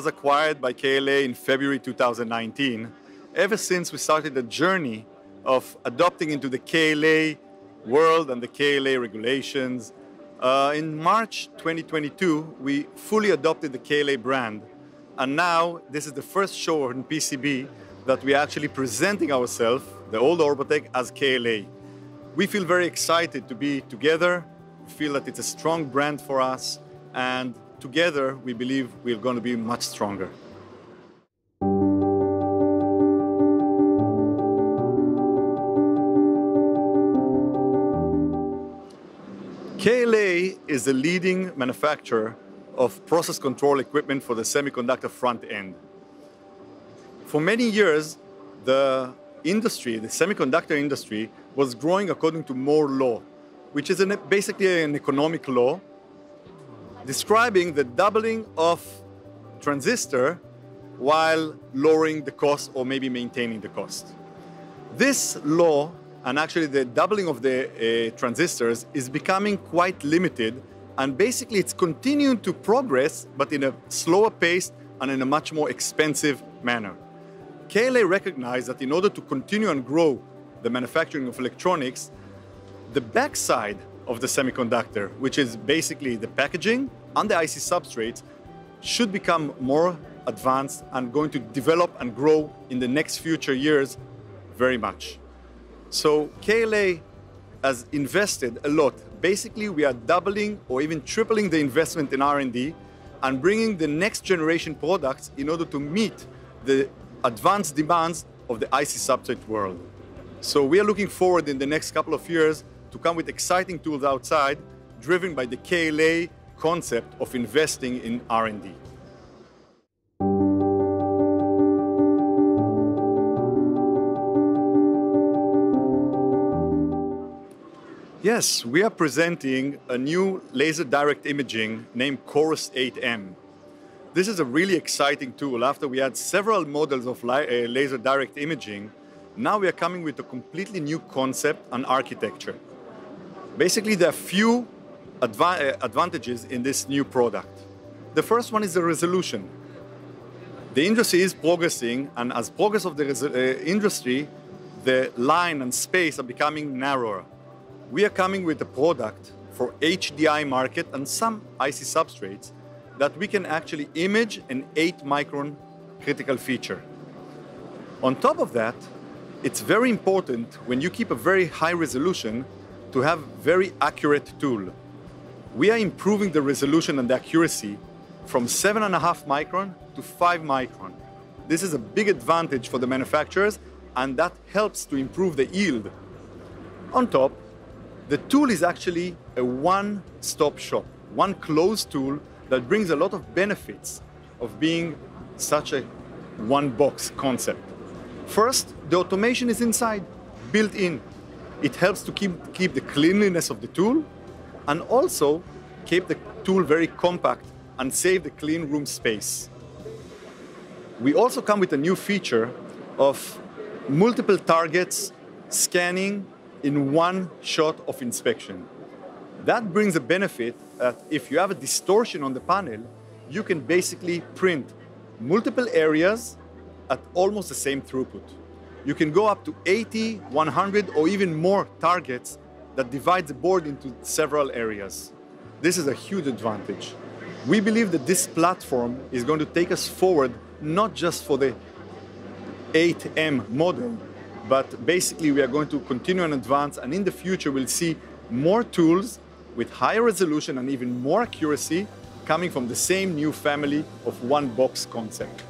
was acquired by KLA in February 2019. Ever since, we started the journey of adopting into the KLA world and the KLA regulations. In March 2022, we fully adopted the KLA brand. And now, this is the first show in PCB that we're actually presenting ourselves, the old Orbotech, as KLA. We feel very excited to be together. We feel that it's a strong brand for us. And together, we believe we're going to be much stronger. KLA is the leading manufacturer of process control equipment for the semiconductor front end. For many years, the semiconductor industry, was growing according to Moore's law, which is basically an economic law describing the doubling of transistor while lowering the cost or maybe maintaining the cost. This law, and actually the doubling of the transistors, is becoming quite limited, and basically it's continuing to progress, but in a slower pace and in a much more expensive manner. KLA recognized that in order to continue and grow the manufacturing of electronics, the backside of the semiconductor, which is basically the packaging and the IC substrates, should become more advanced and going to develop and grow in the next future years very much. So KLA has invested a lot. Basically, we are doubling or even tripling the investment in R&D and bringing the next generation products in order to meet the advanced demands of the IC substrate world. So we are looking forward in the next couple of years to come with exciting tools outside, driven by the KLA concept of investing in R&D. Yes, we are presenting a new laser direct imaging named Corus 8M. This is a really exciting tool. After we had several models of laser direct imaging, now we are coming with a completely new concept and architecture. Basically, there are few advantages in this new product. The first one is the resolution. The industry is progressing, and as progress of the industry, the line and space are becoming narrower. We are coming with a product for HDI market and some IC substrates that we can actually image an 8-micron critical feature. On top of that, it's very important when you keep a very high resolution to have very accurate tool. We are improving the resolution and the accuracy from 7.5 micron to 5 micron. This is a big advantage for the manufacturers, and that helps to improve the yield. On top, the tool is actually a one-stop shop, one closed tool that brings a lot of benefits of being such a one-box concept. First, the automation is inside, built in. It helps to keep the cleanliness of the tool and also keep the tool very compact and save the clean room space. We also come with a new feature of multiple targets scanning in one shot of inspection. That brings a benefit that if you have a distortion on the panel, you can basically print multiple areas at almost the same throughput. You can go up to 80, 100, or even more targets that divide the board into several areas. This is a huge advantage. We believe that this platform is going to take us forward, not just for the 8M model, but basically we are going to continue and advance, and in the future we'll see more tools with higher resolution and even more accuracy coming from the same new family of one-box concept.